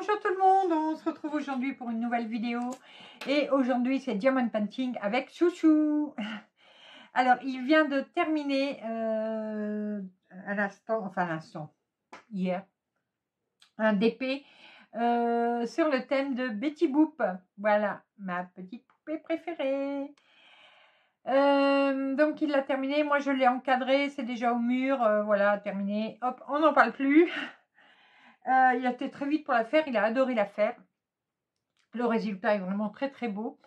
Bonjour tout le monde, on se retrouve aujourd'hui pour une nouvelle vidéo et aujourd'hui c'est Diamond Painting avec Chouchou. Alors il vient de terminer hier, un DP sur le thème de Betty Boop. Voilà, ma petite poupée préférée. Donc il l'a terminé, moi je l'ai encadré, c'est déjà au mur, voilà, terminé, hop, on n'en parle plus. Il a été très vite pour la faire, il a adoré la faire. Le résultat est vraiment très très beau.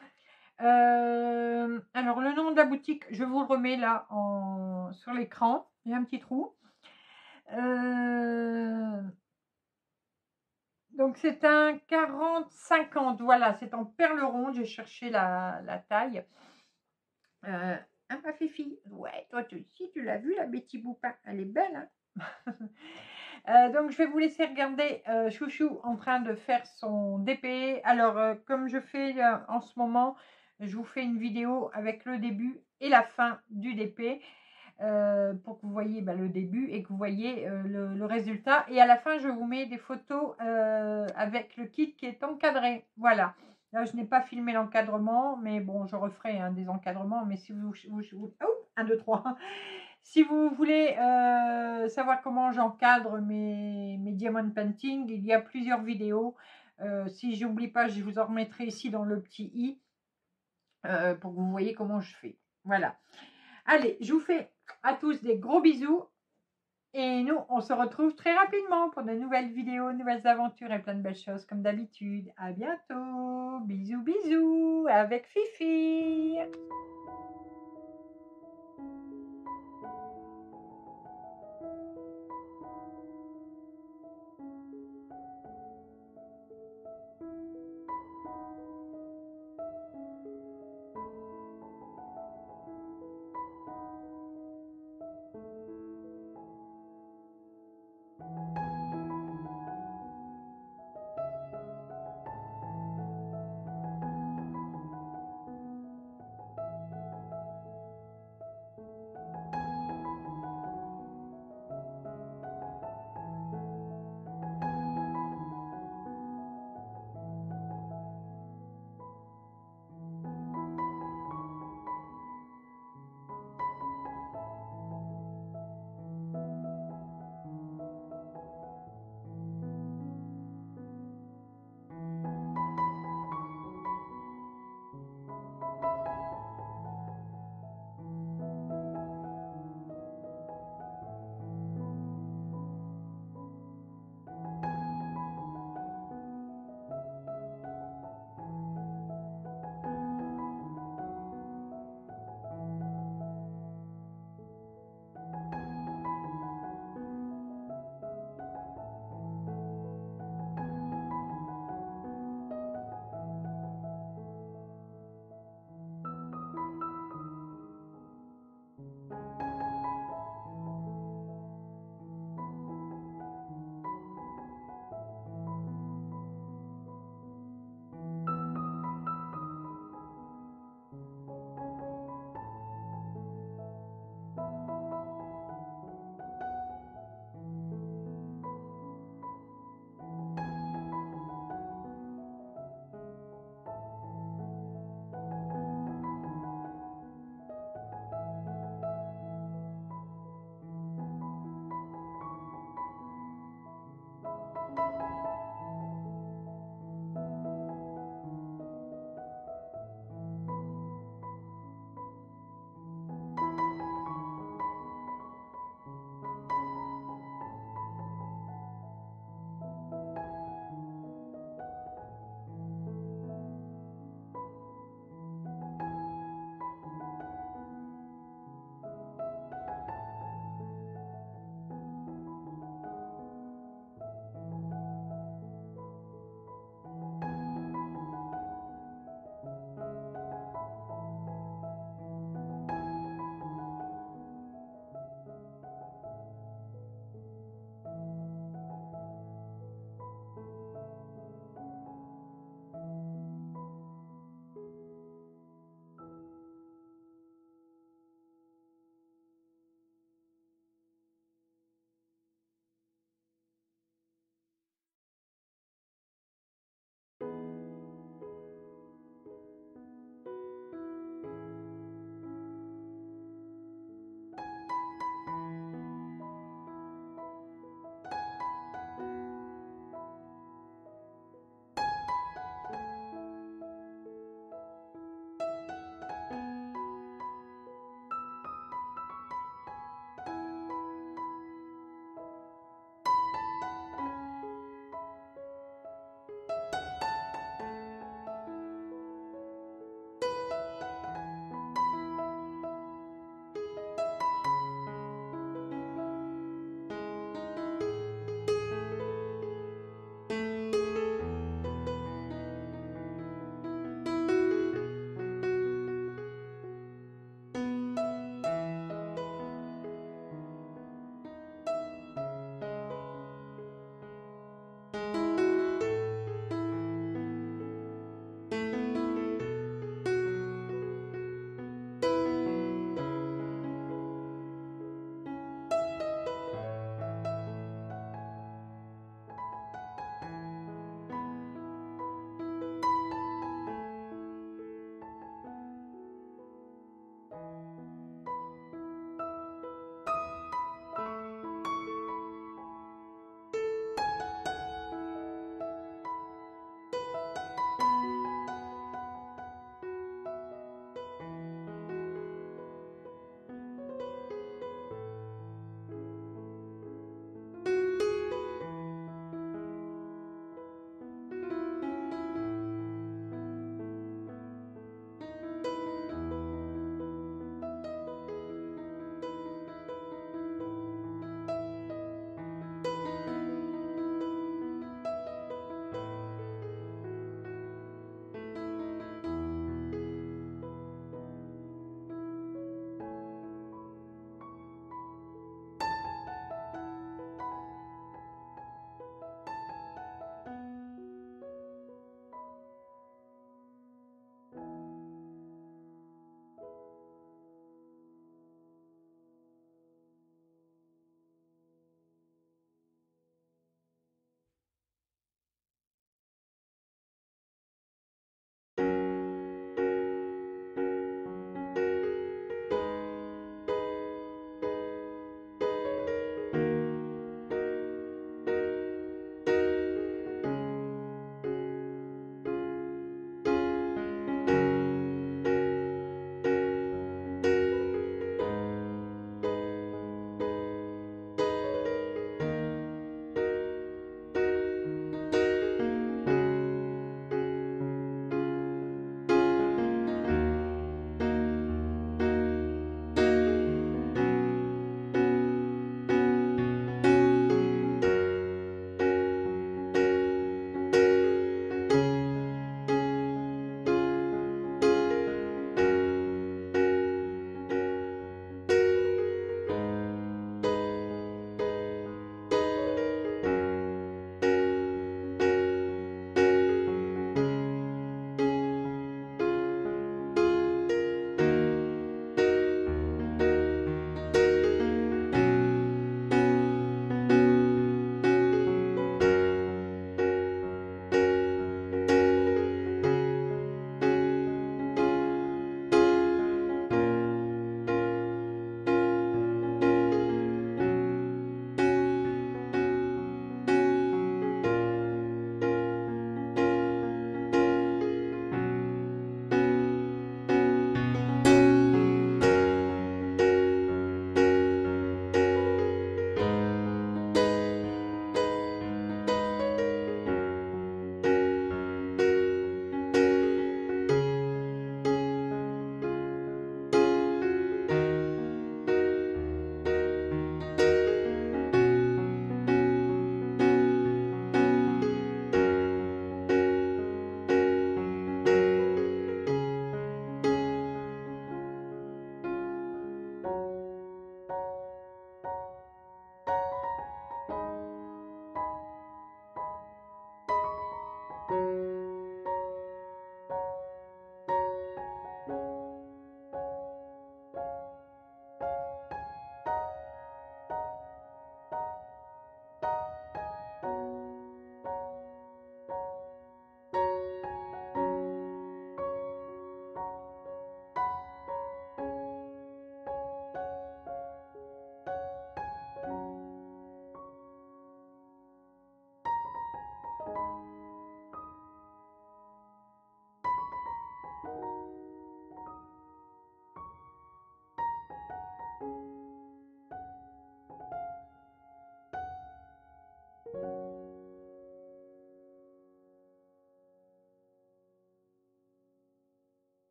Alors le nom de la boutique, je vous le remets là sur l'écran. Il y a un petit trou. Donc c'est un 40-50. Voilà, c'est en perle ronde. J'ai cherché la taille. Hein, ma Fifi? Ouais, toi aussi tu l'as vu la Betty Boop. Elle est belle, hein? Donc je vais vous laisser regarder Chouchou en train de faire son DP. Alors comme je fais en ce moment, je vous fais une vidéo avec le début et la fin du DP pour que vous voyez le début et que vous voyez le résultat. Et à la fin, je vous mets des photos avec le kit qui est encadré. Voilà. Là, je n'ai pas filmé l'encadrement, mais bon, je referai des encadrements. Mais si vous... Oh, 1, 2, 3... Si vous voulez savoir comment j'encadre mes Diamond Painting, il y a plusieurs vidéos. Si je n'oublie pas, je vous en remettrai ici dans le petit i pour que vous voyez comment je fais. Voilà. Allez, je vous fais à tous des gros bisous. Et nous, on se retrouve très rapidement pour de nouvelles vidéos, nouvelles aventures et plein de belles choses comme d'habitude. À bientôt. Bisous, bisous avec Fifi.